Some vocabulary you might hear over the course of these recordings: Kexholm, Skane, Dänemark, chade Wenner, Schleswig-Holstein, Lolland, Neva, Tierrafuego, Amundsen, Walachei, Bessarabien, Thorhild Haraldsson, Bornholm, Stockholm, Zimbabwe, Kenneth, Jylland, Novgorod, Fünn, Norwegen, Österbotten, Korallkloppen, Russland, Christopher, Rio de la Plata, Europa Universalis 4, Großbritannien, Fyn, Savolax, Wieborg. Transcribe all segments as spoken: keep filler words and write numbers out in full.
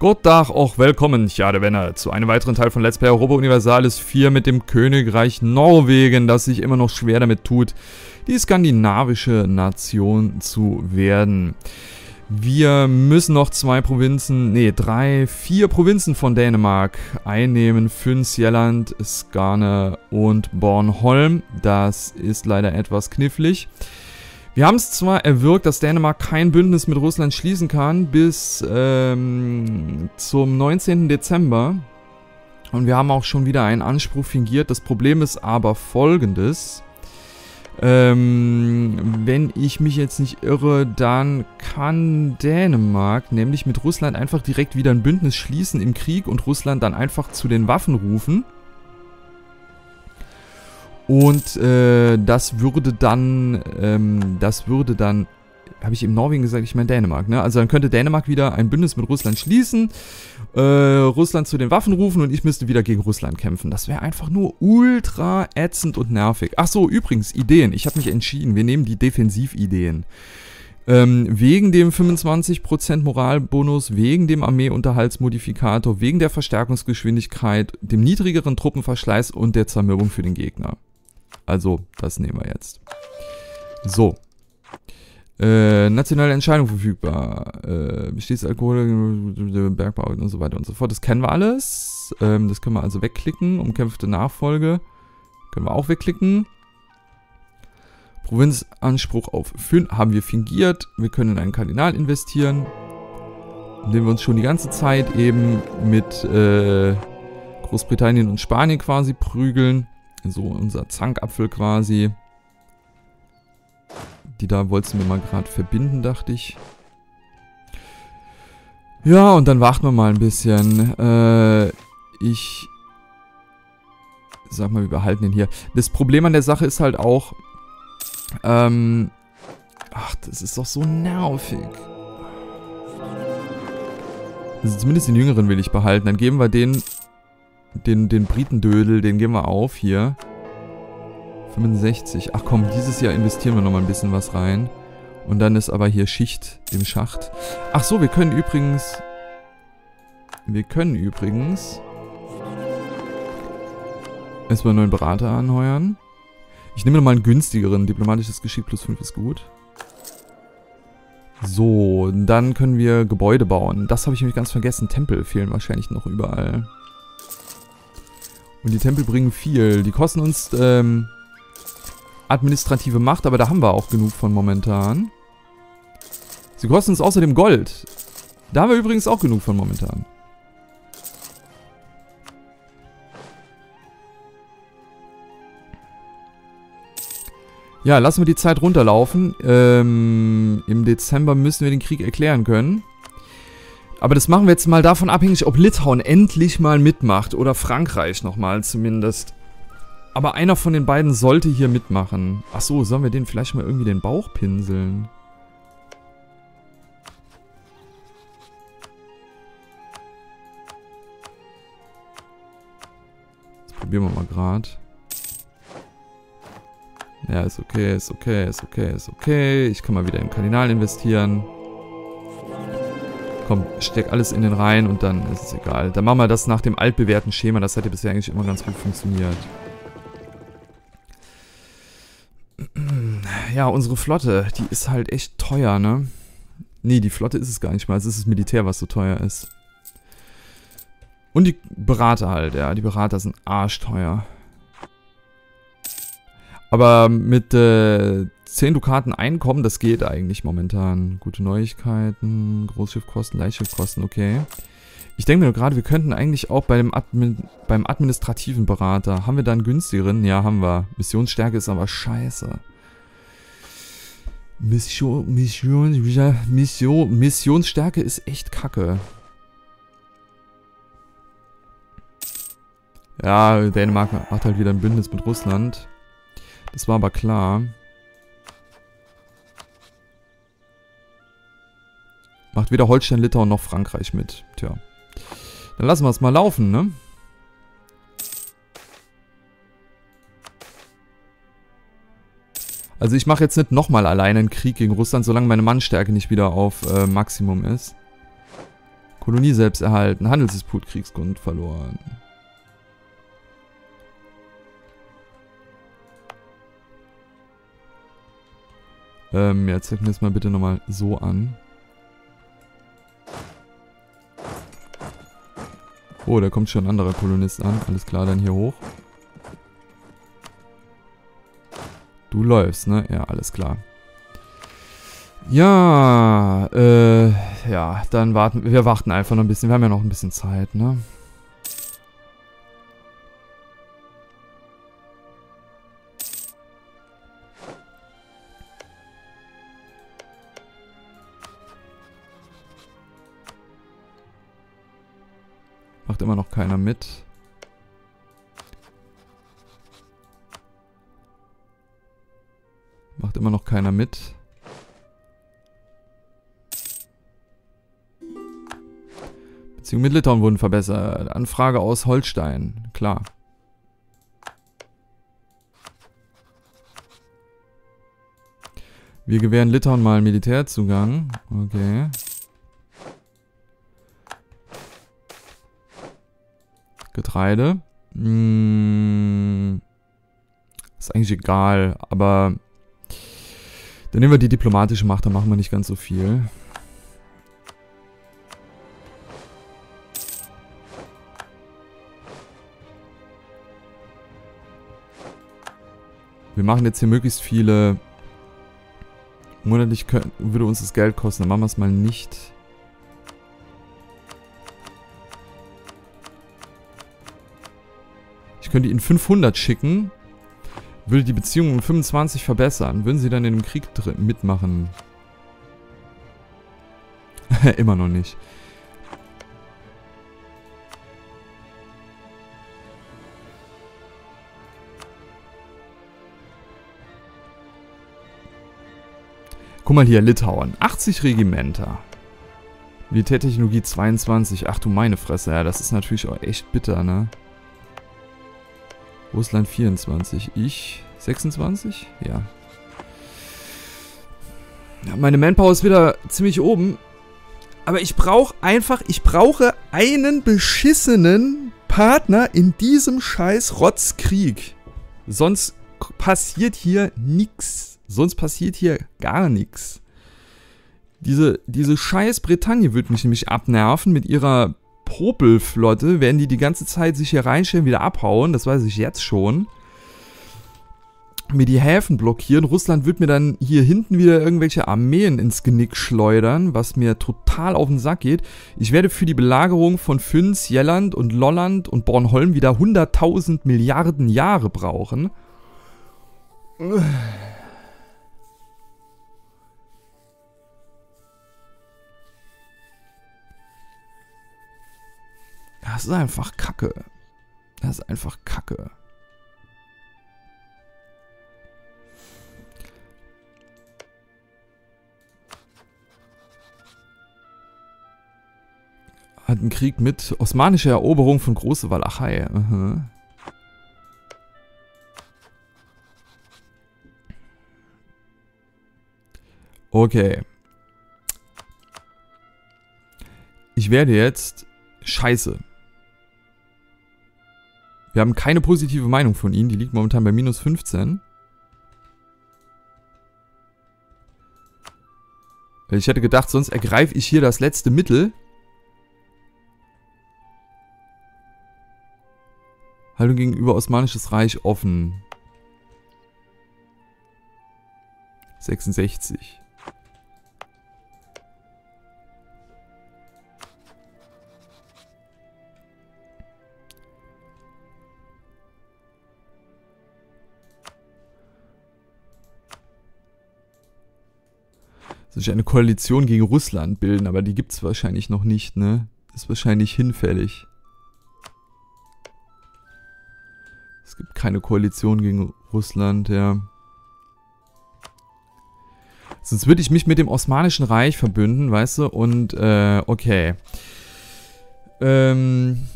Guten Tag, auch willkommen, chade Wenner, zu einem weiteren Teil von Let's Play Europa Universalis vier mit dem Königreich Norwegen, das sich immer noch schwer damit tut, die skandinavische Nation zu werden. Wir müssen noch zwei Provinzen, nee, drei, vier Provinzen von Dänemark einnehmen. Fünn, Jylland, Skane und Bornholm. Das ist leider etwas knifflig. Wir haben es zwar erwirkt, dass Dänemark kein Bündnis mit Russland schließen kann bis ähm, zum neunzehnten Dezember. Und wir haben auch schon wieder einen Anspruch fingiert. Das Problem ist aber folgendes. Ähm, wenn ich mich jetzt nicht irre, dann kann Dänemark nämlich mit Russland einfach direkt wieder ein Bündnis schließen im Krieg und Russland dann einfach zu den Waffen rufen. Und äh, das würde dann, ähm, das würde dann, habe ich eben Norwegen gesagt, ich meine Dänemark, ne? Also dann könnte Dänemark wieder ein Bündnis mit Russland schließen, äh, Russland zu den Waffen rufen und ich müsste wieder gegen Russland kämpfen. Das wäre einfach nur ultra ätzend und nervig. Ach so, übrigens, Ideen. Ich habe mich entschieden, wir nehmen die Defensivideen. Ähm, wegen dem fünfundzwanzig Prozent Moralbonus, wegen dem Armeeunterhaltsmodifikator, wegen der Verstärkungsgeschwindigkeit, dem niedrigeren Truppenverschleiß und der Zermürbung für den Gegner. Also, das nehmen wir jetzt. So. Äh, nationale Entscheidung verfügbar. Äh, besteht Alkohol, Bergbau und so weiter und so fort. Das kennen wir alles. Ähm, das können wir also wegklicken. Umkämpfte Nachfolge können wir auch wegklicken. Provinzanspruch auf Fyn haben wir fingiert. Wir können in einen Kardinal investieren, indem wir uns schon die ganze Zeit eben mit äh, Großbritannien und Spanien quasi prügeln. So unser Zankapfel quasi. Die da wollten wir mal gerade verbinden, dachte ich. Ja, und dann warten wir mal ein bisschen. Äh, ich sag mal, wir behalten den hier. Das Problem an der Sache ist halt auch, Ähm, ach, das ist doch so nervig. Also zumindest den Jüngeren will ich behalten. Dann geben wir den, den, den Britendödel, den geben wir auf hier. fünfundsechzig. Ach komm, dieses Jahr investieren wir nochmal ein bisschen was rein. Und dann ist aber hier Schicht im Schacht. Ach so, wir können übrigens, wir können übrigens erstmal einen neuen Berater anheuern. Ich nehme nochmal einen günstigeren. Diplomatisches Geschick plus fünf ist gut. So, dann können wir Gebäude bauen. Das habe ich nämlich ganz vergessen. Tempel fehlen wahrscheinlich noch überall. Und die Tempel bringen viel. Die kosten uns ähm, administrative Macht, aber da haben wir auch genug von momentan. Sie kosten uns außerdem Gold. Da haben wir übrigens auch genug von momentan. Ja, lassen wir die Zeit runterlaufen. Ähm, im Dezember müssen wir den Krieg erklären können. Aber das machen wir jetzt mal davon abhängig, ob Litauen endlich mal mitmacht. Oder Frankreich nochmal zumindest. Aber einer von den beiden sollte hier mitmachen. Achso, sollen wir denen vielleicht mal irgendwie den Bauch pinseln? Das probieren wir mal gerade. Ja, ist okay, ist okay, ist okay, ist okay. Ich kann mal wieder in Kardinal investieren. Komm, steck alles in den rein und dann ist es egal. Dann machen wir das nach dem altbewährten Schema. Das hat ja bisher eigentlich immer ganz gut funktioniert. Ja, unsere Flotte, die ist halt echt teuer, ne? Nee, die Flotte ist es gar nicht mal. Es ist das Militär, was so teuer ist. Und die Berater halt, ja. Die Berater sind arschteuer. Aber mit äh, zehn Dukaten Einkommen, das geht eigentlich momentan. Gute Neuigkeiten, Großschiffkosten, Leichtschiffkosten, okay. Ich denke mir nur gerade, wir könnten eigentlich auch bei dem Admin, beim administrativen Berater, haben wir da einen günstigeren? Ja, haben wir. Missionsstärke ist aber scheiße. Mission, Mission, Mission, Missionsstärke ist echt kacke. Ja, Dänemark macht halt wieder ein Bündnis mit Russland. Das war aber klar. Macht weder Holstein, Litauen noch Frankreich mit. Tja. Dann lassen wir es mal laufen, ne? Also ich mache jetzt nicht nochmal alleine einen Krieg gegen Russland, solange meine Mannstärke nicht wieder auf äh, Maximum ist. Kolonie selbst erhalten, Handelsdisput, Kriegsgrund verloren. Ähm, jetzt zeig mir das mal bitte nochmal so an. Oh, da kommt schon ein anderer Kolonist an. Alles klar, dann hier hoch. Du läufst, ne? Ja, alles klar. Ja, äh, ja, dann warten wir. Wir warten einfach noch ein bisschen. Wir haben ja noch ein bisschen Zeit, ne? Macht immer noch keiner mit. Macht immer noch keiner mit. Beziehungen mit Litauen wurden verbessert. Anfrage aus Holstein. Klar. Wir gewähren Litauen mal Militärzugang. Okay. Getreide. Hm. Ist eigentlich egal, aber dann nehmen wir die diplomatische Macht, da machen wir nicht ganz so viel. Wir machen jetzt hier möglichst viele. Monatlich können, würde uns das Geld kosten, dann machen wir es mal nicht. Ich könnte ihn fünfhundert schicken, würde die Beziehungen um fünfundzwanzig verbessern. Würden sie dann in dem Krieg mitmachen? Immer noch nicht. Guck mal hier, Litauen. achtzig Regimenter. Militärtechnologie zweiundzwanzig. Ach du meine Fresse, ja, das ist natürlich auch echt bitter, ne? Russland vierundzwanzig, ich sechsundzwanzig? Ja. Ja, meine Manpower ist wieder ziemlich oben. Aber ich brauche einfach, ich brauche einen beschissenen Partner in diesem scheiß Rotzkrieg. Sonst passiert hier nichts. Sonst passiert hier gar nichts. Diese, diese scheiß Bretagne wird mich nämlich abnerven mit ihrer Popelflotte, werden die die ganze Zeit sich hier reinstellen, wieder abhauen, das weiß ich jetzt schon. Mir die Häfen blockieren, Russland wird mir dann hier hinten wieder irgendwelche Armeen ins Genick schleudern, was mir total auf den Sack geht. Ich werde für die Belagerung von Fyn, Jylland und Lolland und Bornholm wieder hunderttausend Milliarden Jahre brauchen. Uff. Das ist einfach Kacke. Das ist einfach Kacke. Hat einen Krieg mit osmanischer Eroberung von Große Walachei. Uh-huh. Okay. Ich werde jetzt... Scheiße. Wir haben keine positive Meinung von ihnen. Die liegt momentan bei minus fünfzehn. Ich hätte gedacht, sonst ergreife ich hier das letzte Mittel. Haltung gegenüber Osmanisches Reich offen. sechsundsechzig. Sich eine Koalition gegen Russland bilden, aber die gibt es wahrscheinlich noch nicht, ne? Ist wahrscheinlich hinfällig. Es gibt keine Koalition gegen Russland, ja. Sonst würde ich mich mit dem Osmanischen Reich verbünden, weißt du? Und, äh, okay. Ähm...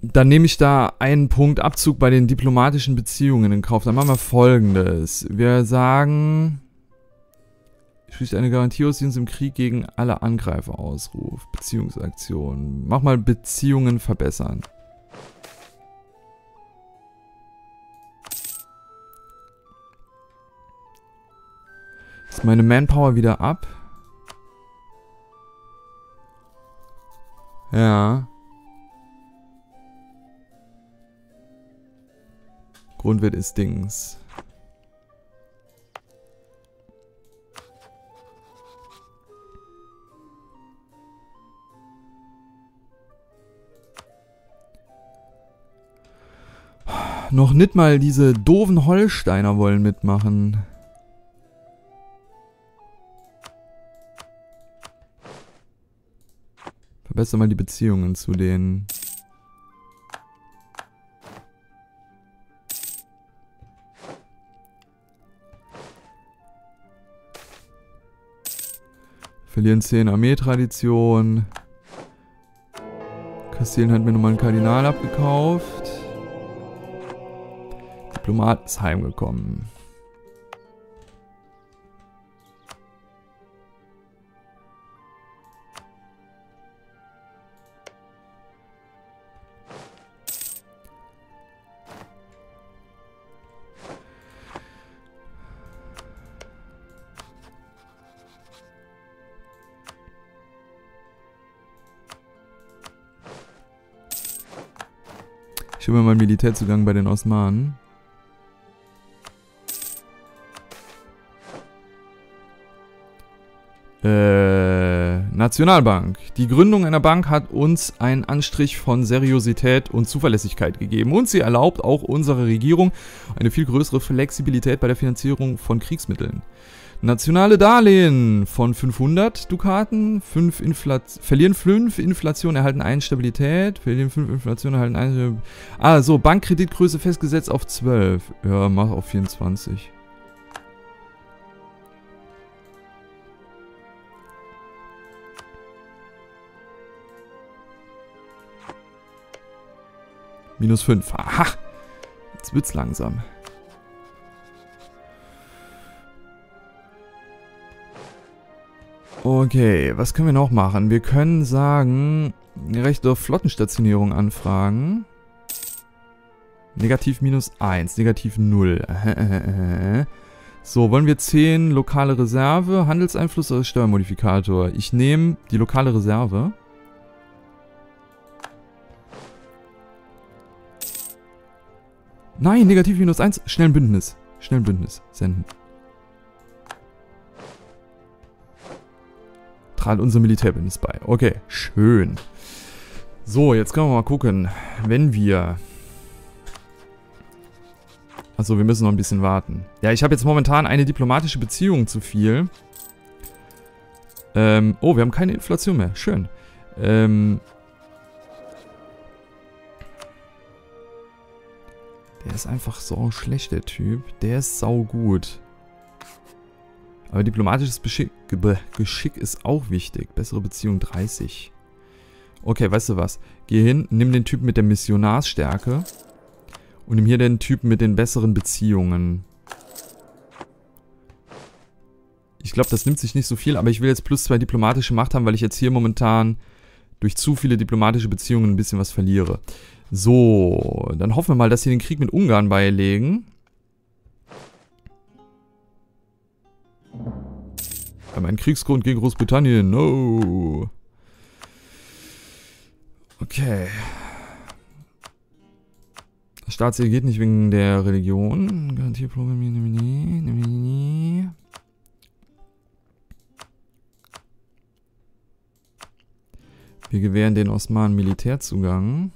Dann nehme ich da einen Punkt Abzug bei den diplomatischen Beziehungen in Kauf. Dann machen wir Folgendes. Wir sagen... schließt eine Garantie aus, die uns im Krieg gegen alle Angreifer ausruft. Beziehungsaktionen. Mach mal Beziehungen verbessern. Ist meine Manpower wieder ab? Ja. Grundwert ist Dings. Noch nicht mal diese doofen Holsteiner wollen mitmachen. Verbessere mal die Beziehungen zu denen. Verlieren zehn Armeetradition. Kastilien hat mir nochmal einen Kardinal abgekauft. Diplomat ist heimgekommen. Ich habe mal Militärzugang bei den Osmanen. Äh, Nationalbank. Die Gründung einer Bank hat uns einen Anstrich von Seriosität und Zuverlässigkeit gegeben und sie erlaubt auch unserer Regierung eine viel größere Flexibilität bei der Finanzierung von Kriegsmitteln. Nationale Darlehen von fünfhundert Dukaten, fünf Inflation, verlieren fünf Inflation, erhalten eins Stabilität, verlieren fünf Inflation, erhalten eins. Ah, so, Bankkreditgröße festgesetzt auf zwölf. Ja, mach auf vierundzwanzig. Minus fünf. Aha! Jetzt wird's langsam. Okay, was können wir noch machen? Wir können sagen, Recht auf Flottenstationierung anfragen. Negativ minus eins, negativ null. So, wollen wir zehn lokale Reserve, Handelseinfluss oder Steuermodifikator? Ich nehme die lokale Reserve. Nein, negativ minus eins, schnell ein Bündnis. Schnell ein Bündnis, senden. Trat unser Militärbündnis bei. Okay, schön. So, jetzt können wir mal gucken, wenn wir... Achso, wir müssen noch ein bisschen warten. Ja, ich habe jetzt momentan eine diplomatische Beziehung zu viel. Ähm, oh, wir haben keine Inflation mehr. Schön. Ähm... Der ist einfach so schlecht, der Typ. Der ist saugut. Aber diplomatisches Geschick, Geschick ist auch wichtig. Bessere Beziehung dreißig. Okay, weißt du was? Geh hin, nimm den Typen mit der Missionarsstärke. Und nimm hier den Typen mit den besseren Beziehungen. Ich glaube, das nimmt sich nicht so viel, aber ich will jetzt plus zwei diplomatische Macht haben, weil ich jetzt hier momentan durch zu viele diplomatische Beziehungen ein bisschen was verliere. So, dann hoffen wir mal, dass sie den Krieg mit Ungarn beilegen. Wir haben einen Kriegsgrund gegen Großbritannien. No. Okay. Das Staatsziel geht nicht wegen der Religion. Garantieproblem. Wir gewähren den Osmanen Militärzugang.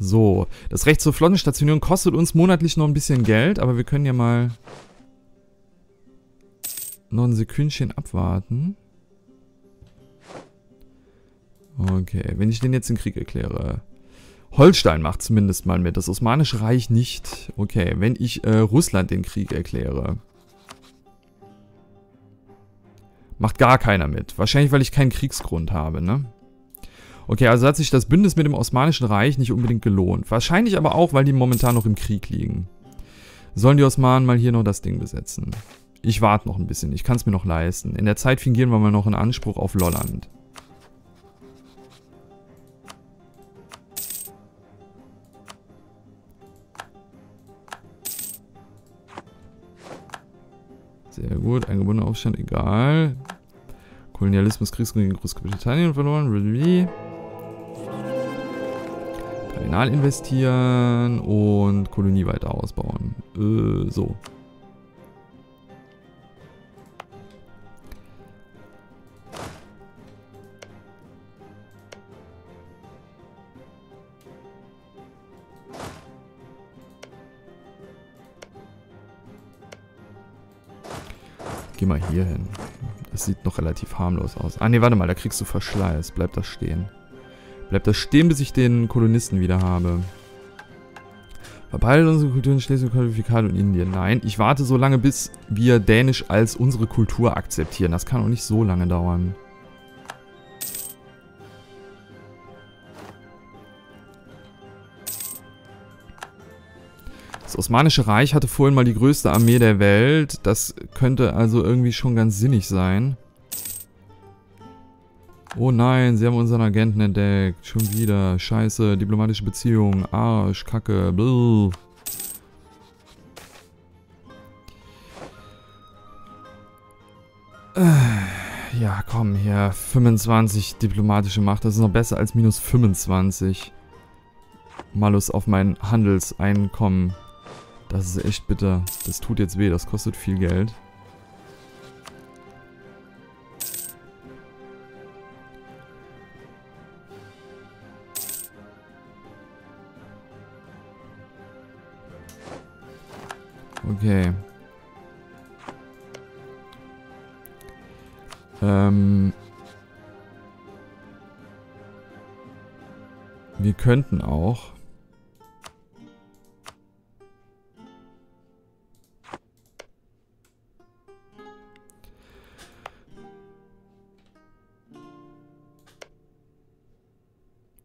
So, das Recht zur Flottenstationierung kostet uns monatlich noch ein bisschen Geld, aber wir können ja mal noch ein Sekündchen abwarten. Okay, wenn ich den jetzt den Krieg erkläre. Holstein macht zumindest mal mit, das Osmanische Reich nicht. Okay, wenn ich äh, Russland den Krieg erkläre. Macht gar keiner mit. Wahrscheinlich, weil ich keinen Kriegsgrund habe, ne? Okay, also hat sich das Bündnis mit dem Osmanischen Reich nicht unbedingt gelohnt. Wahrscheinlich aber auch, weil die momentan noch im Krieg liegen. sollen die Osmanen mal hier noch das Ding besetzen. Ich warte noch ein bisschen, ich kann es mir noch leisten. In der Zeit fingieren wir mal noch einen Anspruch auf Lolland. Sehr gut, ein gebundener Aufstand, egal. Kolonialismus, Kriegskrieg gegen Großbritannien verloren. Kardinal investieren und Kolonie weiter ausbauen. Äh, so. Geh mal hier hin. Das sieht noch relativ harmlos aus. Ah ne, warte mal, da kriegst du Verschleiß. Bleib da stehen. Bleib da stehen, bis ich den Kolonisten wieder habe. Verbeide unsere Kultur in Schleswig-Holstein und Indien. Nein, ich warte so lange, bis wir Dänisch als unsere Kultur akzeptieren. Das kann auch nicht so lange dauern. Das Osmanische Reich hatte vorhin mal die größte Armee der Welt. Das könnte also irgendwie schon ganz sinnig sein. Oh nein, sie haben unseren Agenten entdeckt. Schon wieder. Scheiße, diplomatische Beziehungen. Arsch, Kacke. Bluh. Ja, komm hier. fünfundzwanzig diplomatische Macht. Das ist noch besser als minus fünfundzwanzig. Malus auf mein Handelseinkommen. Das ist echt bitter. Das tut jetzt weh, das kostet viel Geld. Okay. Ähm. Wir könnten auch...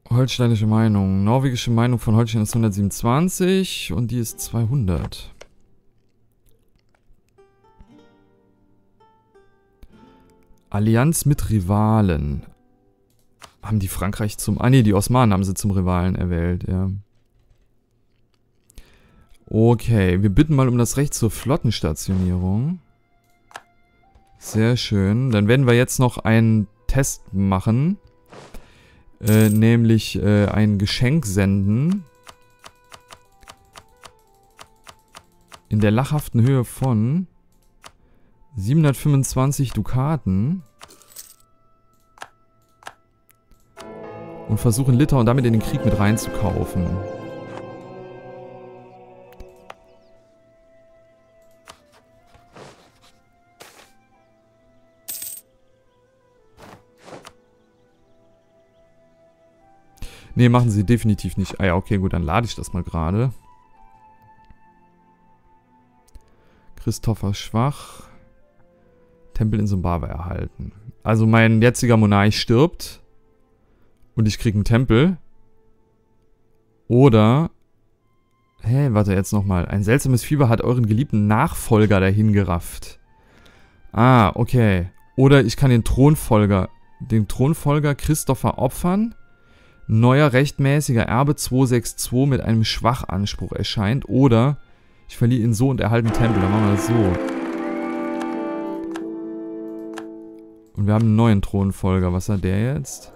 Holsteinische Meinung. Norwegische Meinung von Holstein ist hundertsiebenundzwanzig und die ist zweihundert. Allianz mit Rivalen. Haben die Frankreich zum... Ah ne, die Osmanen haben sie zum Rivalen erwählt, ja. Okay, wir bitten mal um das Recht zur Flottenstationierung. Sehr schön. Dann werden wir jetzt noch einen Test machen. Äh, nämlich äh, ein Geschenk senden. In der lachhaften Höhe von siebenhundertfünfundzwanzig Dukaten. Und versuchen Litauen damit in den Krieg mit reinzukaufen. Ne, machen sie definitiv nicht. Ah ja, okay, gut, dann lade ich das mal gerade. Christopher schwach. Tempel in Zimbabwe erhalten. Also mein jetziger Monarch stirbt. Und ich kriege einen Tempel. Oder... Hä, warte, jetzt nochmal. Ein seltsames Fieber hat euren geliebten Nachfolger dahingerafft. Ah, okay. Oder ich kann den Thronfolger... Den Thronfolger Christopher opfern... Neuer rechtmäßiger Erbe zweihundertzweiundsechzig mit einem Schwachanspruch erscheint. Oder ich verliere ihn so und erhalte einen Tempel. Dann machen wir das so. Und wir haben einen neuen Thronfolger. Was hat der jetzt?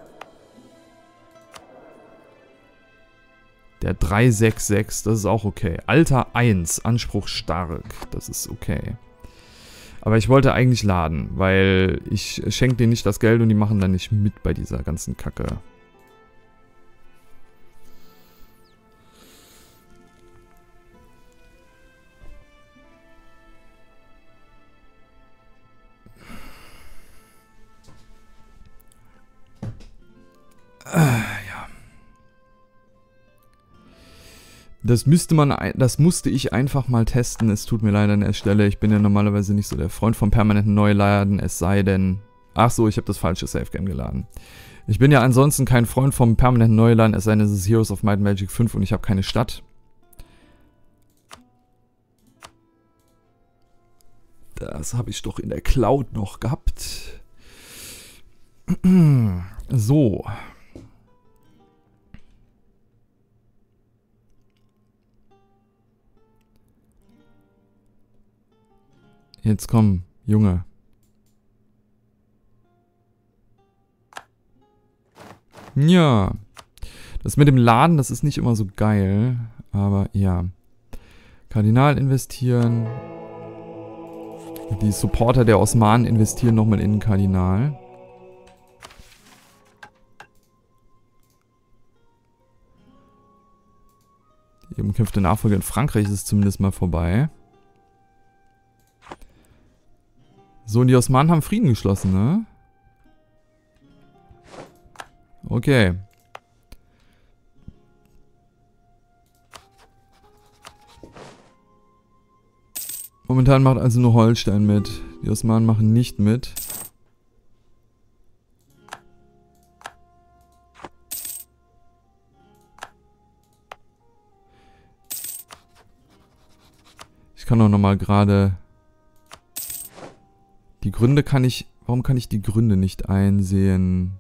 Der drei sechs sechs. Das ist auch okay. Alter eins. Anspruch stark. Das ist okay. Aber ich wollte eigentlich laden. Weil ich schenke denen nicht das Geld und die machen dann nicht mit bei dieser ganzen Kacke. Ja. Das müsste man, das musste ich einfach mal testen. Es tut mir leid an der Stelle. Ich bin ja normalerweise nicht so der Freund vom permanenten Neuladen. Es sei denn... Ach so, ich habe das falsche Savegame geladen. Ich bin ja ansonsten kein Freund vom permanenten Neuladen. Es sei denn, es ist Heroes of Might and Magic fünf und ich habe keine Stadt. Das habe ich doch in der Cloud noch gehabt. So. Jetzt komm, Junge. Ja. Das mit dem Laden, das ist nicht immer so geil. Aber ja. Kardinal investieren. Die Supporter der Osmanen investieren nochmal in den Kardinal. Die umkämpfte Nachfolge in Frankreich ist zumindest mal vorbei. So, und die Osmanen haben Frieden geschlossen, ne? Okay. Momentan macht also nur Holstein mit. Die Osmanen machen nicht mit. Ich kann auch nochmal gerade... Die Gründe kann ich... Warum kann ich die Gründe nicht einsehen?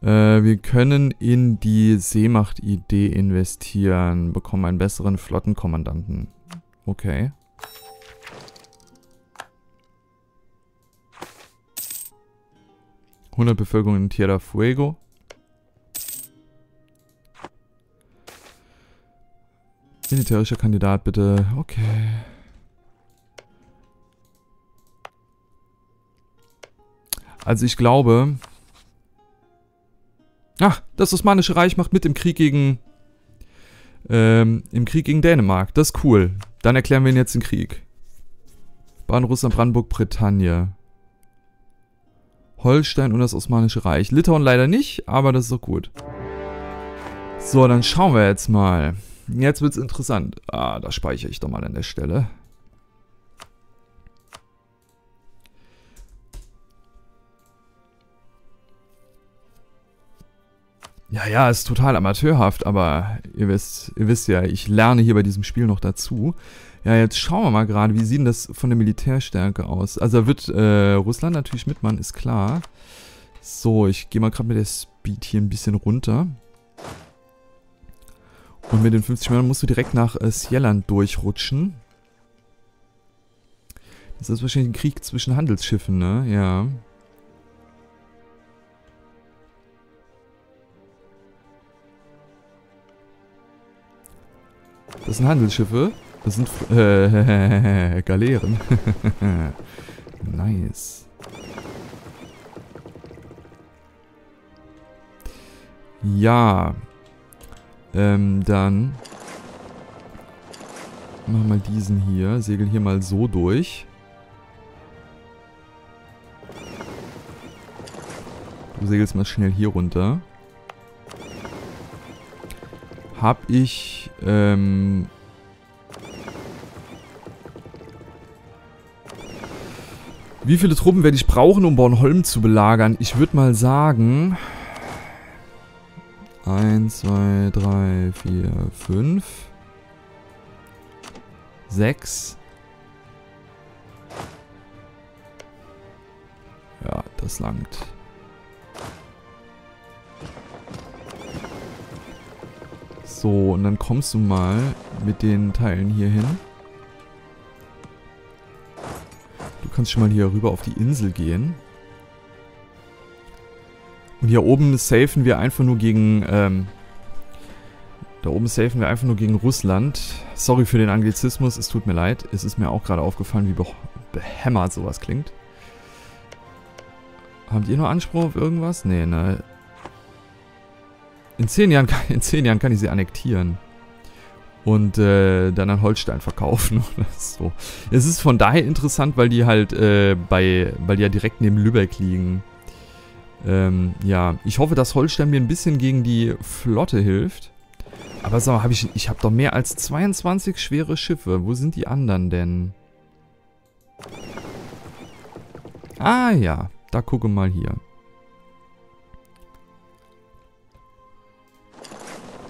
Äh, wir können in die Seemacht-Idee investieren. Bekommen einen besseren Flottenkommandanten. Okay. hundert Bevölkerung in Tierrafuego. Militärischer Kandidat, bitte. Okay. Also ich glaube... Ach, das Osmanische Reich macht mit im Krieg gegen... Ähm, im Krieg gegen Dänemark. Das ist cool. Dann erklären wir ihnen jetzt den Krieg. Baden, Russland, Brandenburg, Bretagne. Holstein und das Osmanische Reich. Litauen leider nicht, aber das ist doch gut. So, dann schauen wir jetzt mal. Jetzt wird's interessant. Ah, da speichere ich doch mal an der Stelle. Ja, ja, ist total amateurhaft, aber ihr wisst, ihr wisst ja, ich lerne hier bei diesem Spiel noch dazu. Ja, jetzt schauen wir mal gerade, wie sieht denn das von der Militärstärke aus? Also da wird äh, Russland natürlich mitmachen, ist klar. So, ich gehe mal gerade mit der Speed hier ein bisschen runter. Und mit den fünfzig Männern musst du direkt nach äh, Jylland durchrutschen. Das ist wahrscheinlich ein Krieg zwischen Handelsschiffen, ne? Ja. Das sind Handelsschiffe. Das sind äh, Galeeren. Nice. Ja. Ähm, dann machen wir diesen hier, segel hier mal so durch. Du segelst mal schnell hier runter. Hab ich, ähm... Wie viele Truppen werde ich brauchen, um Bornholm zu belagern? Ich würde mal sagen... eins, zwei, drei, vier, fünf, sechs. Ja, das langt. So, und dann kommst du mal mit den Teilen hier hin. Du kannst schon mal hier rüber auf die Insel gehen. Und hier oben safen wir einfach nur gegen, ähm, da oben safen wir einfach nur gegen Russland. Sorry für den Anglizismus, es tut mir leid. Es ist mir auch gerade aufgefallen, wie beh behämmert sowas klingt. Habt ihr noch Anspruch auf irgendwas? Nee, ne. In zehn Jahren, in zehn Jahren kann ich sie annektieren. Und äh, dann an Holstein verkaufen oder so. Es ist von daher interessant, weil die halt äh, bei, weil die ja direkt neben Lübeck liegen. Ähm, ja, ich hoffe, dass Holstein mir ein bisschen gegen die Flotte hilft. Aber sag mal, hab ich, ich habe doch mehr als zweiundzwanzig schwere Schiffe. Wo sind die anderen denn? Ah ja, da gucke mal hier.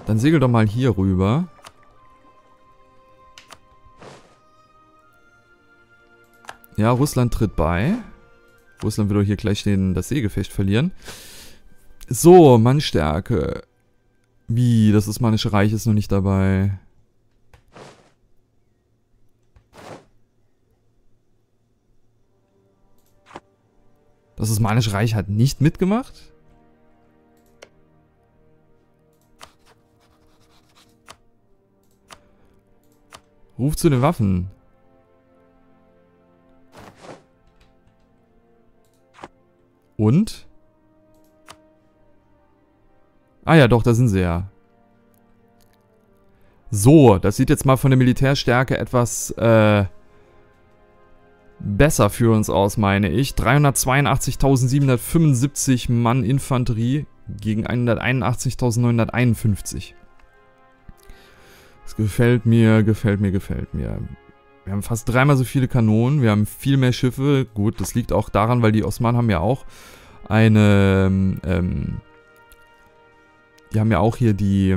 Dann segel doch mal hier rüber. Ja, Russland tritt bei. Russland will doch hier gleich den, das Seegefecht verlieren. So, Mannstärke. Wie, das Osmanische Reich ist noch nicht dabei. Das Osmanische Reich hat nicht mitgemacht? Ruf zu den Waffen. Und? Ah ja, doch, da sind sie ja. So, das sieht jetzt mal von der Militärstärke etwas äh, besser für uns aus, meine ich. dreihundertzweiundachtzigtausendsiebenhundertfünfundsiebzig Mann Infanterie gegen einhunderteinundachtzigtausendneunhunderteinundfünfzig. Das gefällt mir, gefällt mir, gefällt mir. Wir haben fast dreimal so viele Kanonen, wir haben viel mehr Schiffe. Gut, das liegt auch daran, weil die Osmanen haben ja auch eine... Ähm, die haben ja auch hier die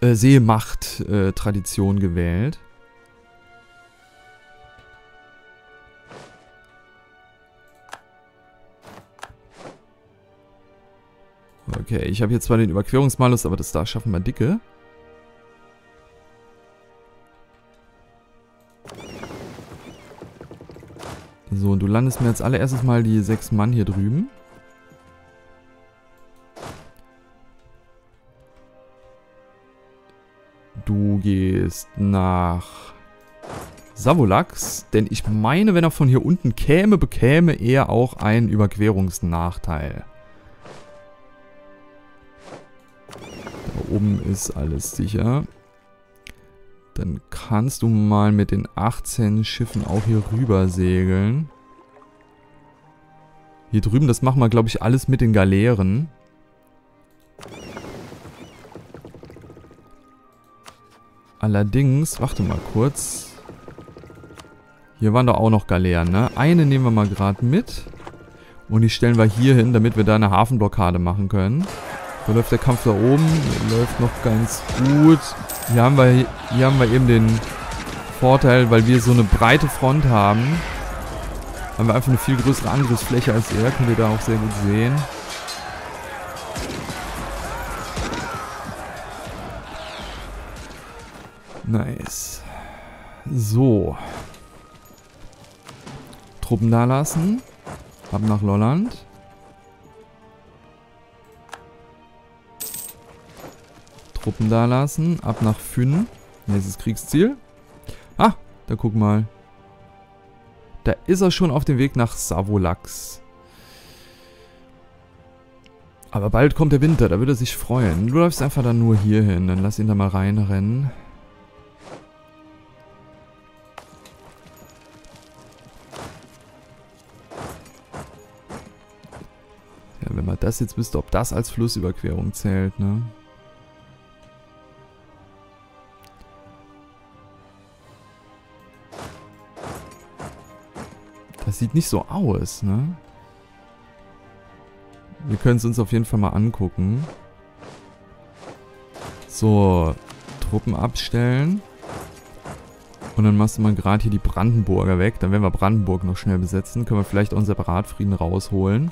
äh, Seemacht-Tradition äh, gewählt. Okay, ich habe jetzt zwar den Überquerungsmalus, aber das da schaffen wir dicke. So, und du landest mir als allererstes mal die sechs Mann hier drüben. Du gehst nach Savolax, denn ich meine, wenn er von hier unten käme, bekäme er auch einen Überquerungsnachteil. Da oben ist alles sicher. Dann kannst du mal mit den achtzehn Schiffen auch hier rüber segeln. Hier drüben, das machen wir, glaube ich, alles mit den Galeeren. Allerdings, warte mal kurz. Hier waren doch auch noch Galeeren, ne? Eine nehmen wir mal gerade mit. Und die stellen wir hier hin, damit wir da eine Hafenblockade machen können. Da läuft der Kampf da oben. Der läuft noch ganz gut. Hier haben wir, hier haben wir eben den Vorteil, weil wir so eine breite Front haben. Haben wir einfach eine viel größere Angriffsfläche als er. Können wir da auch sehr gut sehen. Nice. So. Truppen da lassen. Ab nach Lolland. Truppen da lassen. Ab nach Fyn. Nächstes Kriegsziel. Ah, da guck mal. Da ist er schon auf dem Weg nach Savolax. Aber bald kommt der Winter, da würde er sich freuen. Du läufst einfach dann nur hier hin, dann lass ihn da mal reinrennen. Ja, wenn man das jetzt wüsste, ob das als Flussüberquerung zählt, ne? Sieht nicht so aus, ne? Wir können es uns auf jeden Fall mal angucken. So, Truppen abstellen. Und dann machst du mal gerade hier die Brandenburger weg. Dann werden wir Brandenburg noch schnell besetzen. Können wir vielleicht auch einen Separatfrieden rausholen.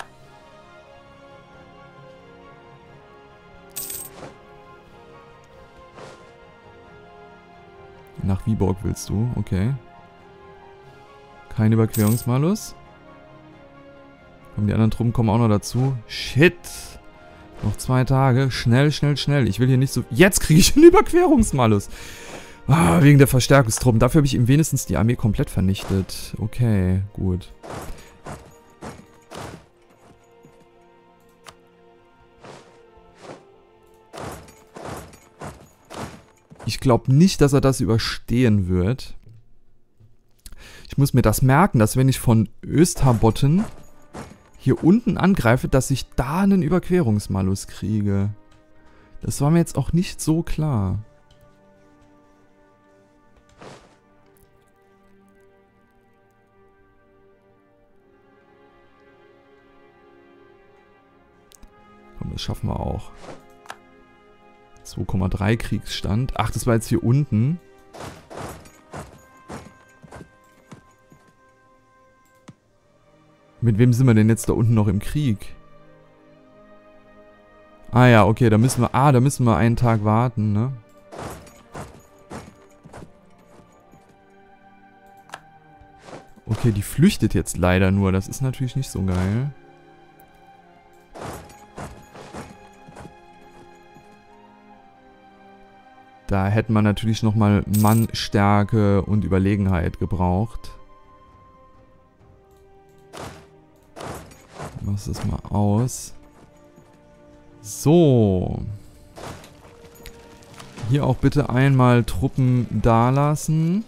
Nach Wieborg willst du? Okay. Kein Überquerungsmalus. Und die anderen Truppen kommen auch noch dazu. Shit. Noch zwei Tage. Schnell, schnell, schnell. Ich will hier nicht so... Jetzt kriege ich einen Überquerungsmalus. Ah, wegen der Verstärkungstruppen. Dafür habe ich ihm wenigstens die Armee komplett vernichtet. Okay, gut. Ich glaube nicht, dass er das überstehen wird. Ich muss mir das merken, dass wenn ich von Österbotten hier unten angreife, dass ich da einen Überquerungsmalus kriege. Das war mir jetzt auch nicht so klar. Komm, das schaffen wir auch. zwei Komma drei Kriegsstand. Ach, das war jetzt hier unten. Mit wem sind wir denn jetzt da unten noch im Krieg? Ah ja, okay, da müssen wir... Ah, da müssen wir einen Tag warten, ne? Okay, die flüchtet jetzt leider nur. Das ist natürlich nicht so geil. Da hätte man natürlich nochmal Mannstärke und Überlegenheit gebraucht. Mach das mal aus. So. Hier auch bitte einmal Truppen dalassen.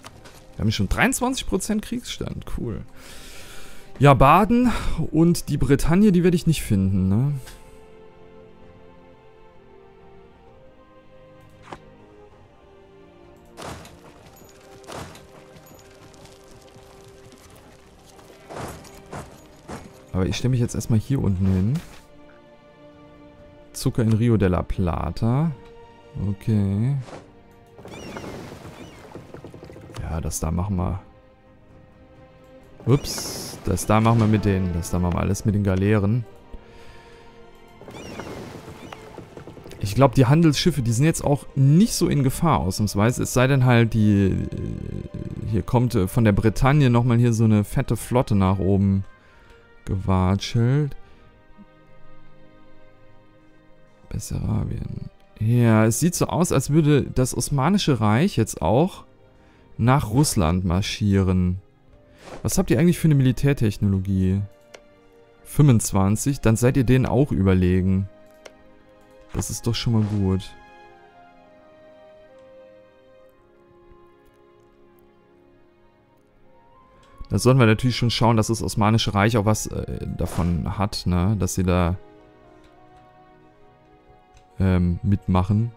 Wir haben schon dreiundzwanzig Prozent Kriegsstand. Cool. Ja, Baden und die Bretagne, die werde ich nicht finden, ne? Aber ich stelle mich jetzt erstmal hier unten hin. Zucker in Rio de la Plata. Okay. Ja, das da machen wir. Ups. Das da machen wir mit den. Das da machen wir alles mit den Galeeren. Ich glaube, die Handelsschiffe, die sind jetzt auch nicht so in Gefahr ausnahmsweise. Es sei denn halt, die. Hier kommt von der Bretagne nochmal hier so eine fette Flotte nach oben gewatschelt. Bessarabien. Ja, es sieht so aus, als würde das Osmanische Reich jetzt auch nach Russland marschieren. Was habt ihr eigentlich für eine Militärtechnologie? fünfundzwanzig? Dann seid ihr denen auch überlegen. Das ist doch schon mal gut. Da sollten wir natürlich schon schauen, dass das Osmanische Reich auch was äh, davon hat, ne? Dass sie da ähm, mitmachen.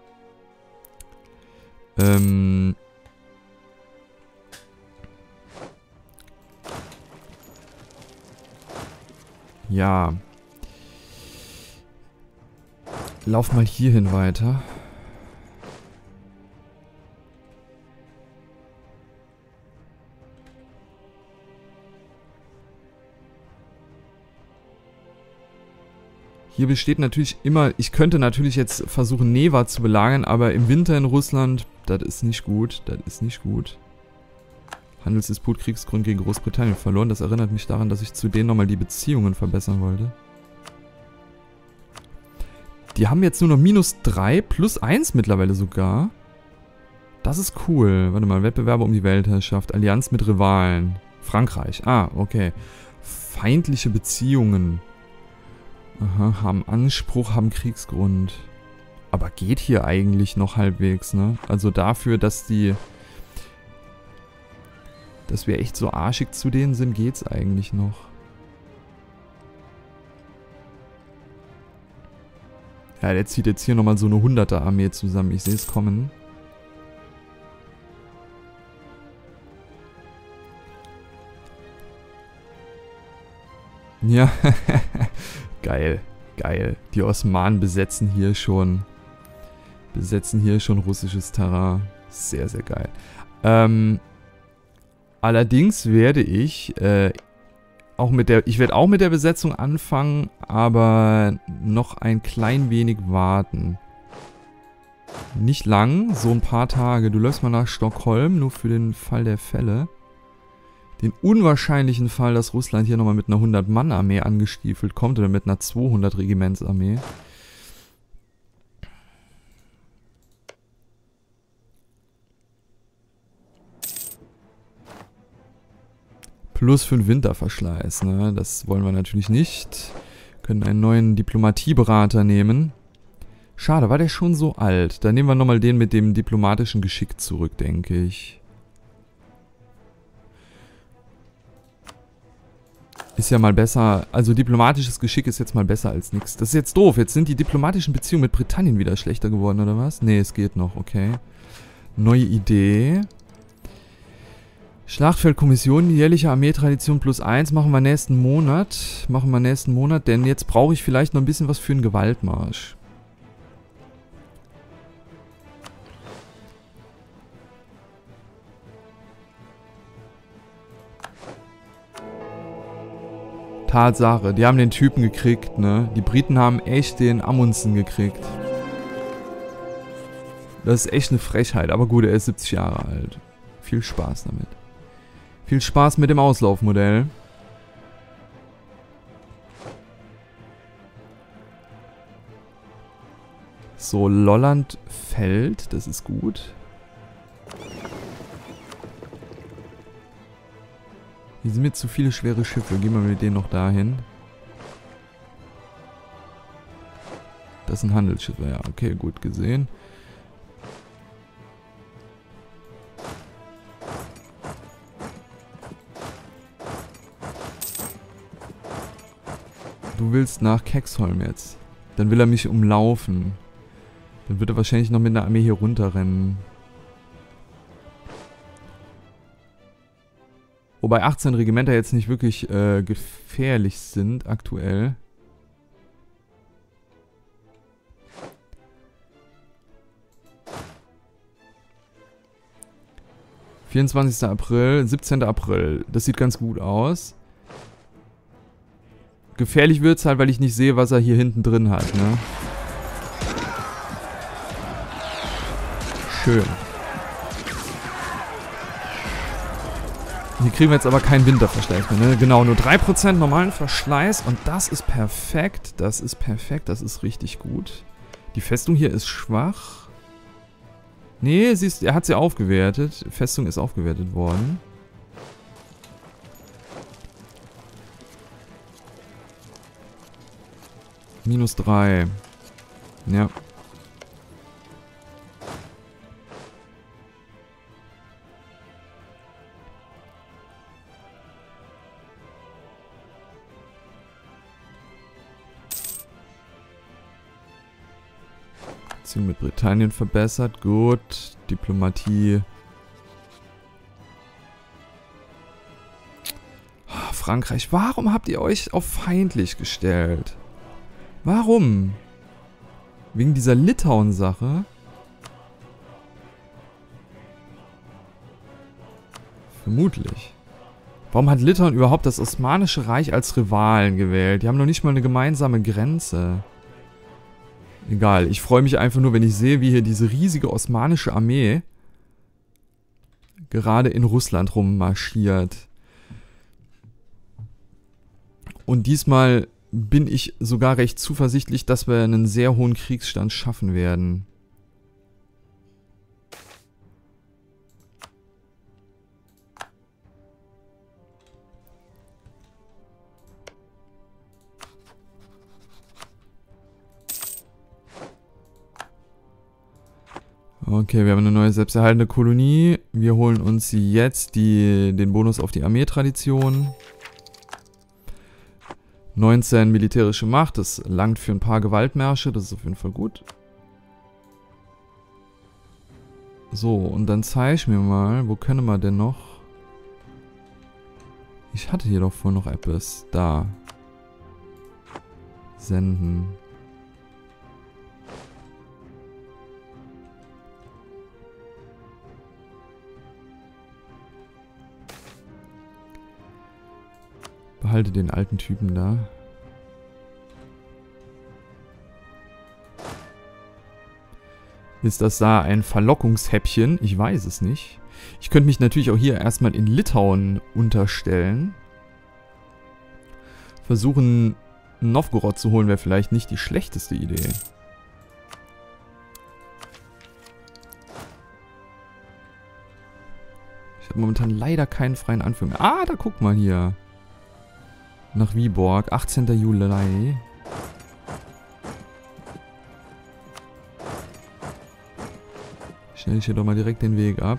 Ähm... Ja. Lauf mal hierhin weiter. Hier besteht natürlich immer... Ich könnte natürlich jetzt versuchen, Neva zu belagern, aber im Winter in Russland, das ist nicht gut. Das ist nicht gut. Handelsdisput, Kriegsgrund gegen Großbritannien verloren. Das erinnert mich daran, dass ich zu denen nochmal die Beziehungen verbessern wollte. Die haben jetzt nur noch minus drei, plus eins mittlerweile sogar. Das ist cool. Warte mal, Wettbewerbe um die Weltherrschaft. Allianz mit Rivalen. Frankreich. Ah, okay. Feindliche Beziehungen. Aha, haben Anspruch, haben Kriegsgrund. Aber geht hier eigentlich noch halbwegs, ne? Also dafür, dass die... Dass wir echt so arschig zu denen sind, geht's eigentlich noch. Ja, der zieht jetzt hier nochmal so eine hunderter Armee zusammen. Ich sehe es kommen. Ja, geil, geil. Die Osmanen besetzen hier schon. Besetzen hier schon russisches Terrain. Sehr, sehr geil. Ähm... Allerdings werde ich äh, auch mit der, ich werde auch mit der Besetzung anfangen, aber noch ein klein wenig warten. Nicht lang, so ein paar Tage. Du läufst mal nach Stockholm, nur für den Fall der Fälle. Den unwahrscheinlichen Fall, dass Russland hier nochmal mit einer hundert Mann Armee angestiefelt kommt oder mit einer zweihundert Regiments Armee. Plus fünf Winterverschleiß, ne? Das wollen wir natürlich nicht. Wir können einen neuen Diplomatieberater nehmen. Schade, war der schon so alt? Dann nehmen wir nochmal den mit dem diplomatischen Geschick zurück, denke ich. Ist ja mal besser. Also diplomatisches Geschick ist jetzt mal besser als nichts. Das ist jetzt doof. Jetzt sind die diplomatischen Beziehungen mit Britannien wieder schlechter geworden, oder was? Nee, es geht noch, okay. Neue Idee. Schlachtfeldkommission, jährliche Armeetradition plus eins, machen wir nächsten Monat, machen wir nächsten Monat, denn jetzt brauche ich vielleicht noch ein bisschen was für einen Gewaltmarsch. Tatsache, die haben den Typen gekriegt, ne? Die Briten haben echt den Amundsen gekriegt. Das ist echt eine Frechheit, aber gut, er ist siebzig Jahre alt. Viel Spaß damit. Viel Spaß mit dem Auslaufmodell. So, Lolland fällt, das ist gut. Hier sind mir zu viele schwere Schiffe, gehen wir mit denen noch dahin. Das sind Handelsschiffe, ja, okay, gut gesehen. Du willst nach Kexholm jetzt. Dann will er mich umlaufen. Dann wird er wahrscheinlich noch mit einer Armee hier runterrennen. Wobei achtzehn Regimenter jetzt nicht wirklich äh, gefährlich sind aktuell. vierundzwanzigster April, siebzehnter April. Das sieht ganz gut aus. Gefährlich wird es halt, weil ich nicht sehe, was er hier hinten drin hat, ne? Schön. Hier kriegen wir jetzt aber keinen Winterverschleiß mehr, ne? Genau, nur drei Prozent normalen Verschleiß und das ist perfekt. Das ist perfekt, das ist richtig gut. Die Festung hier ist schwach. Nee, sie ist, er hat sie aufgewertet. Festung ist aufgewertet worden. Minus drei. Ja. Beziehung mit Britannien verbessert. Gut. Diplomatie. Ah, Frankreich. Warum habt ihr euch auf feindlich gestellt? Warum? Wegen dieser Litauen-Sache? Vermutlich. Warum hat Litauen überhaupt das Osmanische Reich als Rivalen gewählt? Die haben noch nicht mal eine gemeinsame Grenze. Egal, ich freue mich einfach nur, wenn ich sehe, wie hier diese riesige osmanische Armee gerade in Russland rummarschiert. Und diesmal bin ich sogar recht zuversichtlich, dass wir einen sehr hohen Kriegsstand schaffen werden. Okay, wir haben eine neue selbsterhaltende Kolonie. Wir holen uns jetzt die, den Bonus auf die Armeetradition. neunzehn militärische Macht, das langt für ein paar Gewaltmärsche, das ist auf jeden Fall gut. So, und dann zeige ich mir mal, wo können wir denn noch? Ich hatte hier doch vorhin noch etwas. Da. Senden. Behalte den alten Typen da. Ist das da ein Verlockungshäppchen? Ich weiß es nicht. Ich könnte mich natürlich auch hier erstmal in Litauen unterstellen. Versuchen, Novgorod zu holen, wäre vielleicht nicht die schlechteste Idee. Ich habe momentan leider keinen freien Anführer. Ah, da guck mal hier. Nach Wieborg, achtzehnter Juli. Schnell ich hier doch mal direkt den Weg ab.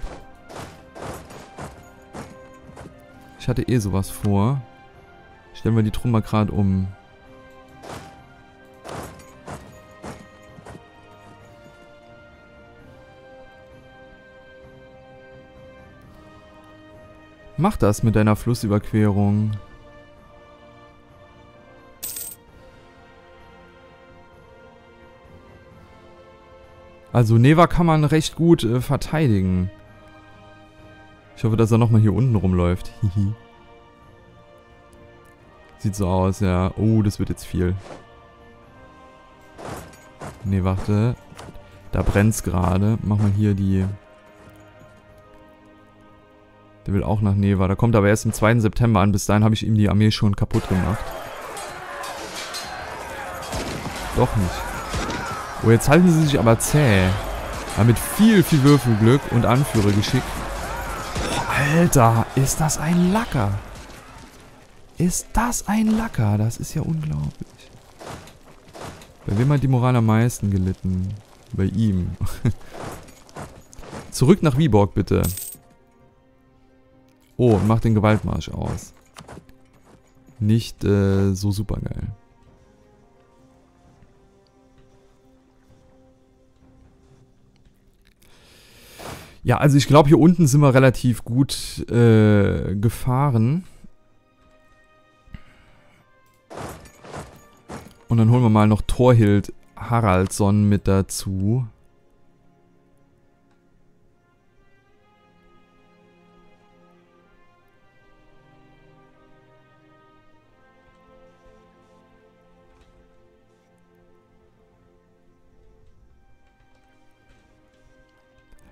Ich hatte eh sowas vor. Stellen wir die Trümmer gerade um. Mach das mit deiner Flussüberquerung. Also Neva kann man recht gut äh, verteidigen. Ich hoffe, dass er nochmal hier unten rumläuft. Sieht so aus, ja. Oh, das wird jetzt viel. Ne, warte. Da brennt's gerade. Mach mal hier die... Der will auch nach Neva. Da kommt aber erst am zweiten September an. Bis dahin habe ich ihm die Armee schon kaputt gemacht. Doch nicht. Oh, jetzt halten sie sich aber zäh. Aber mit viel, viel Würfelglück und Anführergeschick. Oh, Alter, ist das ein Lacker. Ist das ein Lacker. Das ist ja unglaublich. Bei wem hat die Moral am meisten gelitten? Bei ihm. Zurück nach Wieborg, bitte. Oh, und mach den Gewaltmarsch aus. Nicht äh, so super geil. Ja, also ich glaube, hier unten sind wir relativ gut äh, gefahren. Und dann holen wir mal noch Thorhild Haraldsson mit dazu.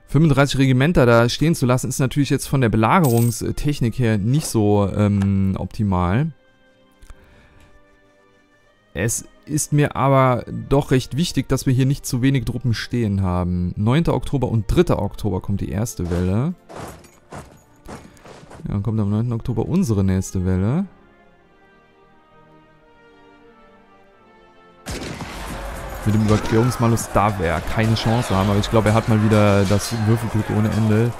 fünfunddreißig Regimenter da stehen zu lassen, ist natürlich jetzt von der Belagerungstechnik her nicht so ähm, optimal. Es ist mir aber doch recht wichtig, dass wir hier nicht zu wenig Truppen stehen haben. neunten Oktober und dritten Oktober kommt die erste Welle. Ja, dann kommt am neunten Oktober unsere nächste Welle. Mit dem Überquerungsmalus, da wäre keine Chance haben, aber ich glaube, er hat mal wieder das Würfelglück ohne Ende.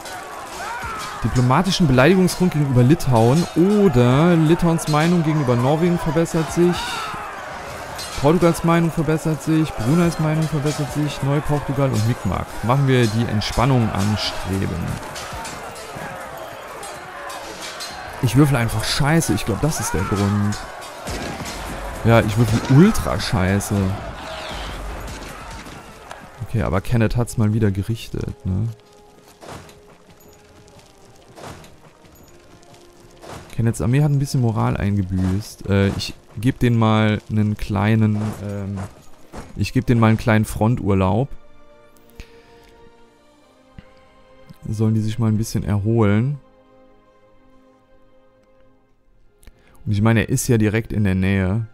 Diplomatischen Beleidigungsgrund gegenüber Litauen oder Litauens Meinung gegenüber Norwegen verbessert sich. Portugals Meinung verbessert sich, Bruneis Meinung verbessert sich, Neuportugal und Mi'kmaq. Machen wir die Entspannung anstreben. Ich würfel einfach scheiße, ich glaube, das ist der Grund. Ja, ich würfel ultra scheiße. Okay, aber Kenneth hat's mal wieder gerichtet, ne? Kenneths Armee hat ein bisschen Moral eingebüßt. Äh, ich gebe denen mal einen kleinen, ähm, ich gebe denen mal einen kleinen Fronturlaub. Sollen die sich mal ein bisschen erholen. Und ich meine, er ist ja direkt in der Nähe.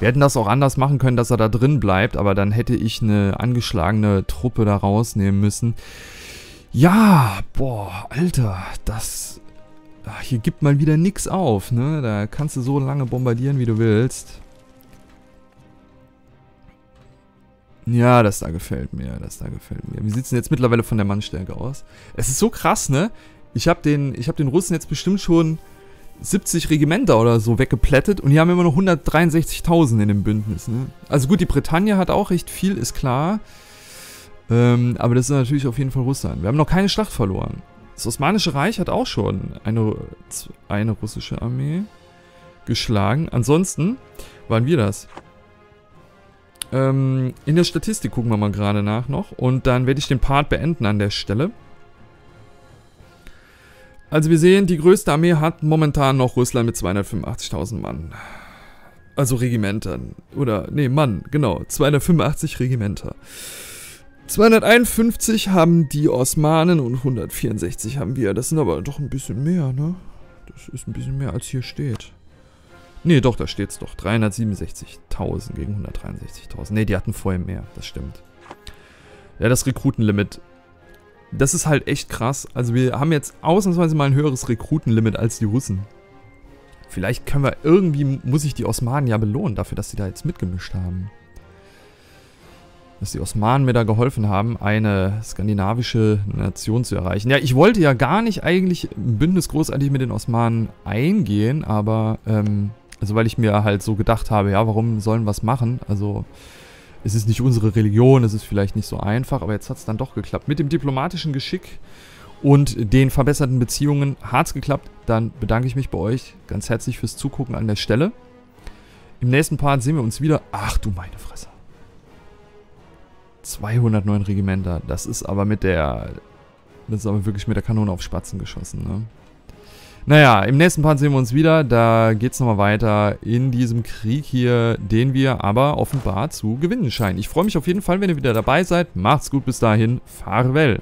Wir hätten das auch anders machen können, dass er da drin bleibt, aber dann hätte ich eine angeschlagene Truppe da rausnehmen müssen. Ja, boah, Alter, das... Ach, hier gibt mal wieder nichts auf, ne? Da kannst du so lange bombardieren, wie du willst. Ja, das da gefällt mir, das da gefällt mir. Wie sieht es denn jetzt mittlerweile von der Mannstärke aus? Es ist so krass, ne? Ich habe den, ich hab den Russen jetzt bestimmt schon... siebzig Regimenter oder so weggeplättet und die haben immer noch hundertdreiundsechzigtausend in dem Bündnis. Ne? Also gut, die Bretagne hat auch recht viel, ist klar. Ähm, aber das ist natürlich auf jeden Fall Russland. Wir haben noch keine Schlacht verloren. Das Osmanische Reich hat auch schon eine, eine russische Armee geschlagen. Ansonsten waren wir das. Ähm, in der Statistik gucken wir mal gerade nach noch und dann werde ich den Part beenden an der Stelle. Also wir sehen, die größte Armee hat momentan noch Russland mit zweihundertfünfundachtzigtausend Mann. Also Regimentern. Oder, nee, Mann, genau. zweihundertfünfundachtzig Regimenter. zweihunderteinundfünfzig haben die Osmanen und hundertvierundsechzig haben wir. Das sind aber doch ein bisschen mehr, ne? Das ist ein bisschen mehr, als hier steht. Nee, doch, da steht's doch. dreihundertsiebenundsechzigtausend gegen hundertdreiundsechzigtausend. Nee, die hatten vorher mehr, das stimmt. Ja, das Rekrutenlimit... Das ist halt echt krass. Also wir haben jetzt ausnahmsweise mal ein höheres Rekrutenlimit als die Russen. Vielleicht können wir irgendwie, muss ich die Osmanen ja belohnen dafür, dass sie da jetzt mitgemischt haben. Dass die Osmanen mir da geholfen haben, eine skandinavische Nation zu erreichen. Ja, ich wollte ja gar nicht eigentlich ein Bündnis großartig mit den Osmanen eingehen, aber, ähm, also weil ich mir halt so gedacht habe, ja, warum sollen wir was machen? Also... Es ist nicht unsere Religion, es ist vielleicht nicht so einfach, aber jetzt hat es dann doch geklappt. Mit dem diplomatischen Geschick und den verbesserten Beziehungen hat es geklappt. Dann bedanke ich mich bei euch ganz herzlich fürs Zugucken an der Stelle. Im nächsten Part sehen wir uns wieder. Ach du meine Fresse. zweihundertneun Regimenter. Das ist aber mit der... Das ist aber wirklich mit der Kanone auf Spatzen geschossen, ne? Naja, im nächsten Part sehen wir uns wieder. Da geht es nochmal weiter in diesem Krieg hier, den wir aber offenbar zu gewinnen scheinen. Ich freue mich auf jeden Fall, wenn ihr wieder dabei seid. Macht's gut bis dahin. Farewell.